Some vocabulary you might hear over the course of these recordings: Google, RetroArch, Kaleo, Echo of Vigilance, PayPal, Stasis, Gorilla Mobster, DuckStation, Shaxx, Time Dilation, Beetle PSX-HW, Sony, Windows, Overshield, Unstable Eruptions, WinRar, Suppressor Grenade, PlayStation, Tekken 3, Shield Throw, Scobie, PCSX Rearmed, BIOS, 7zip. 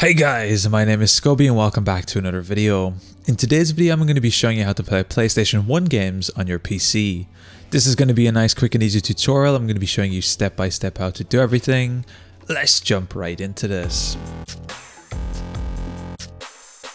Hey guys, my name is Scobie and welcome back to another video. In today's video I'm going to be showing you how to play PlayStation 1 games on your PC. This is going to be a nice quick and easy tutorial. I'm going to be showing you step by step how to do everything. Let's jump right into this.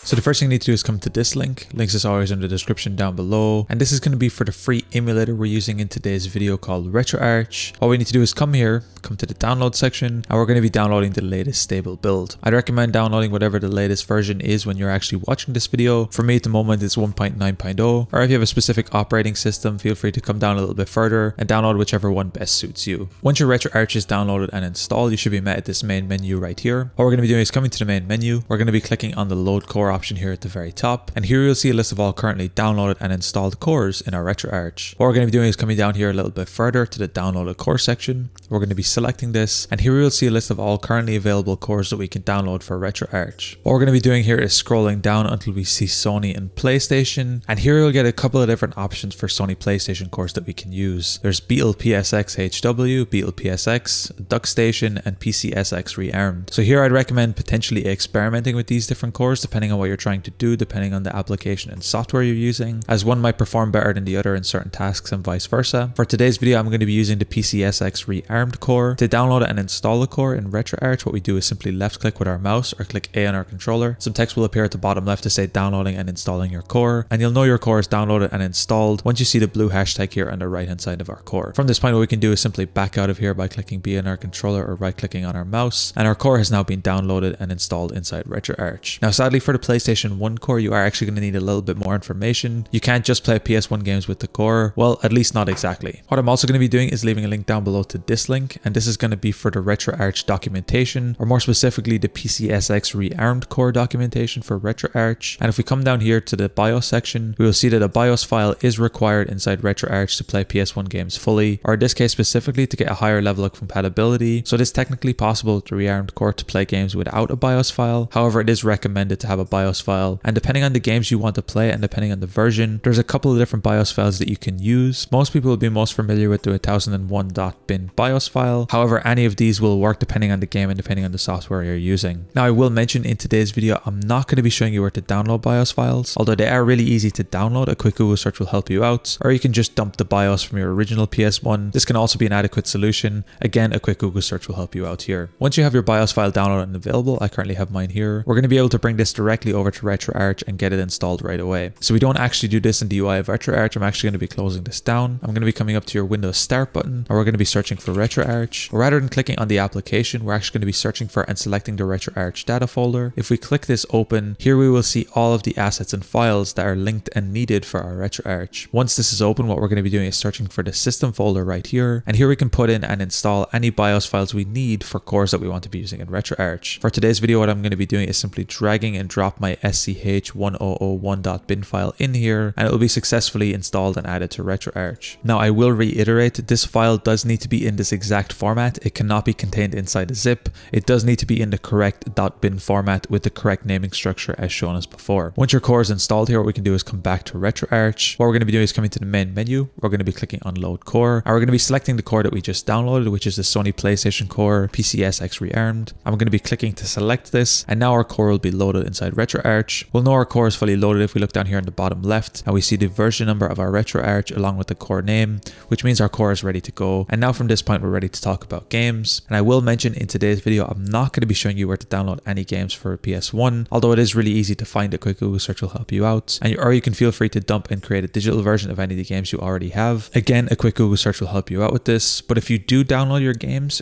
So the first thing you need to do is come to this link. Links is always in the description down below. And this is going to be for the free emulator we're using in today's video called RetroArch. All we need to do is come here, come to the download section, and we're going to be downloading the latest stable build. I'd recommend downloading whatever the latest version is when you're actually watching this video. For me at the moment, it's 1.9.0. Or if you have a specific operating system, feel free to come down a little bit further and download whichever one best suits you. Once your RetroArch is downloaded and installed, you should be met at this main menu right here. All we're going to be doing is coming to the main menu. We're going to be clicking on the load core option here at the very top, and here you'll see a list of all currently downloaded and installed cores in our RetroArch. What we're going to be doing is coming down here a little bit further to the downloaded core section. We're going to be selecting this, and here you'll see a list of all currently available cores that we can download for RetroArch. What we're going to be doing here is scrolling down until we see Sony and PlayStation, and here you'll get a couple of different options for Sony PlayStation cores that we can use. There's Beetle PSX-HW, Beetle PSX, DuckStation, and PCSX Rearmed. So here I'd recommend potentially experimenting with these different cores depending on what you're trying to do, depending on the application and software you're using, as one might perform better than the other in certain tasks and vice versa. For today's video, I'm going to be using the PCSX Rearmed core. To download and install the core in RetroArch, what we do is simply left click with our mouse or click A on our controller. Some text will appear at the bottom left to say downloading and installing your core, and you'll know your core is downloaded and installed once you see the blue hashtag here on the right hand side of our core. From this point, what we can do is simply back out of here by clicking B on our controller or right clicking on our mouse, and our core has now been downloaded and installed inside RetroArch. Now sadly, for the PlayStation 1 core, you are actually going to need a little bit more information. You can't just play PS1 games with the core. Well, at least not exactly. What I'm also going to be doing is leaving a link down below to this link, and this is going to be for the RetroArch documentation, or more specifically the PCSX Rearmed core documentation for RetroArch. And if we come down here to the BIOS section, we will see that a BIOS file is required inside RetroArch to play PS1 games fully, or in this case specifically to get a higher level of compatibility. So it is technically possible with the Rearmed core to play games without a BIOS file. However, it is recommended to have a BIOS file, and depending on the games you want to play and depending on the version, there's a couple of different BIOS files that you can use. Most people will be most familiar with the 1001.bin BIOS file. However, any of these will work depending on the game and depending on the software you're using. Now, I will mention in today's video, I'm not going to be showing you where to download BIOS files, although they are really easy to download. A quick Google search will help you out, or you can just dump the BIOS from your original PS1. This can also be an adequate solution. Again, a quick Google search will help you out here. Once you have your BIOS file downloaded and available, I currently have mine here, we're going to be able to bring this directly over to RetroArch and get it installed right away. So we don't actually do this in the UI of RetroArch. I'm actually going to be closing this down. I'm going to be coming up to your Windows Start button, and we're going to be searching for RetroArch. Rather than clicking on the application, we're actually going to be searching for and selecting the RetroArch data folder. If we click this open, here we will see all of the assets and files that are linked and needed for our RetroArch. Once this is open, what we're going to be doing is searching for the system folder right here, and here we can put in and install any BIOS files we need for cores that we want to be using in RetroArch. For today's video, what I'm going to be doing is simply dragging and drop my sch1001.bin file in here, and it will be successfully installed and added to RetroArch. Now, I will reiterate, this file does need to be in this exact format. It cannot be contained inside a zip. It does need to be in the correct .bin format with the correct naming structure as shown as before. Once your core is installed here, what we can do is come back to RetroArch. What we're going to be doing is coming to the main menu. We're going to be clicking on load core, and we're going to be selecting the core that we just downloaded, which is the Sony PlayStation core PCSX Rearmed. I'm going to be clicking to select this, and now our core will be loaded inside RetroArch. We'll know our core is fully loaded if we look down here in the bottom left, and we see the version number of our RetroArch along with the core name, which means our core is ready to go. And now from this point, we're ready to talk about games. And I will mention in today's video, I'm not going to be showing you where to download any games for PS1, although it is really easy to find. A quick Google search will help you out, and or you can feel free to dump and create a digital version of any of the games you already have. Again, a quick Google search will help you out with this, but if you do download your games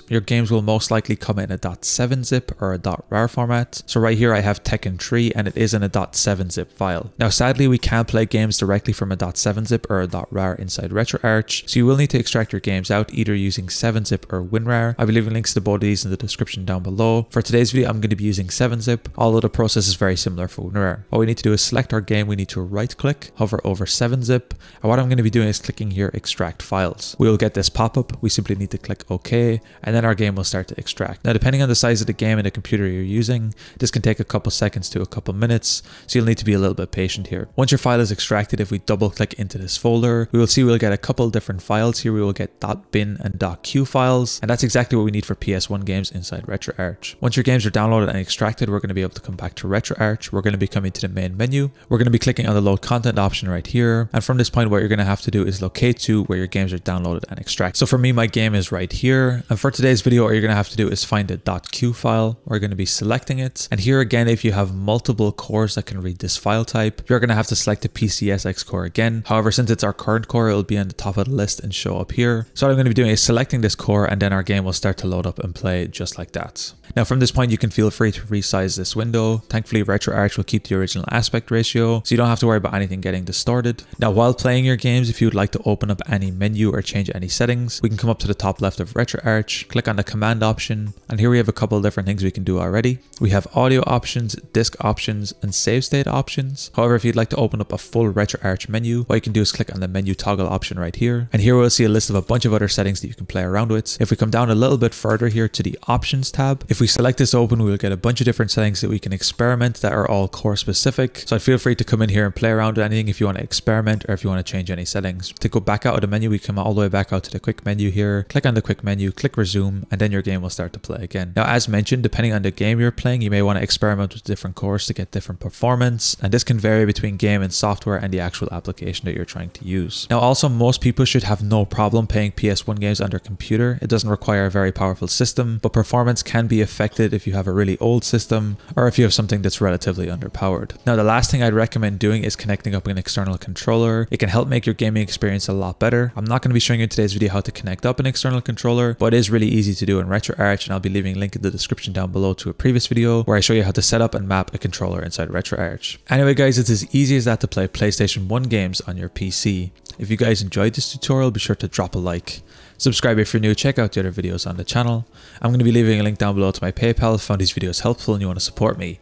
will most likely come in a .7zip or a .rar format. So right here I have Tekken 3, and it is in a .7zip file. Now sadly, we can't play games directly from a .7zip or a .rar inside RetroArch, so you will need to extract your games out either using 7zip or WinRar. I'll be leaving links to both of these in the description down below. For today's video, I'm going to be using 7zip, although the process is very similar for WinRar. All we need to do is select our game. We need to right click, hover over 7zip, and what I'm going to be doing is clicking here extract files. We will get this pop up. We simply need to click OK, and then our game will start to extract. Now depending on the size of the game and the computer you're using, this can take a couple seconds to a couple couple minutes, so you'll need to be a little bit patient here. Once your file is extracted, if we double click into this folder, we will see we'll get a couple different files here. We will get .bin and .q files, and that's exactly what we need for PS1 games inside RetroArch. Once your games are downloaded and extracted, we're going to be able to come back to RetroArch. We're going to be coming to the main menu. We're going to be clicking on the load content option right here, and from this point what you're going to have to do is locate to where your games are downloaded and extracted. So for me, my game is right here, and for today's video what you're going to have to do is find a .q file. We're going to be selecting it, and here again, if you have multiple cores that can read this file type, you're going to have to select the PCSX core again. However, since it's our current core, it'll be on the top of the list and show up here. So what I'm going to be doing is selecting this core, and then our game will start to load up and play just like that. Now from this point you can feel free to resize this window. Thankfully RetroArch will keep the original aspect ratio, so you don't have to worry about anything getting distorted. Now while playing your games, if you would like to open up any menu or change any settings, we can come up to the top left of RetroArch, click on the command option, and here we have a couple of different things we can do already. We have audio options, disk options, and save state options. However, if you'd like to open up a full RetroArch menu, what you can do is click on the menu toggle option right here, and here we'll see a list of a bunch of other settings that you can play around with. If we come down a little bit further here to the options tab, if we select this open, we'll get a bunch of different settings that we can experiment that are all core specific. So feel free to come in here and play around with anything if you want to experiment or if you want to change any settings. To go back out of the menu, we come all the way back out to the quick menu here, click on the quick menu, click resume, and then your game will start to play again. Now, as mentioned, depending on the game you're playing, you may want to experiment with different cores to get different performance, and this can vary between game and software and the actual application that you're trying to use. Now, also, most people should have no problem playing PS1 games on their computer. It doesn't require a very powerful system, but performance can be affected if you have a really old system or if you have something that's relatively underpowered. Now, the last thing I'd recommend doing is connecting up an external controller. It can help make your gaming experience a lot better. I'm not going to be showing you in today's video how to connect up an external controller, but it is really easy to do in RetroArch, and I'll be leaving a link in the description down below to a previous video where I show you how to set up and map a controller inside RetroArch. Anyway guys, it's as easy as that to play PlayStation 1 games on your PC. If you guys enjoyed this tutorial, be sure to drop a like. Subscribe if you're new, check out the other videos on the channel. I'm going to be leaving a link down below to my PayPal if you found these videos helpful and you want to support me.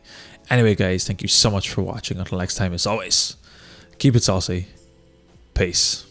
Anyway guys, thank you so much for watching. Until next time, as always, keep it saucy. Peace.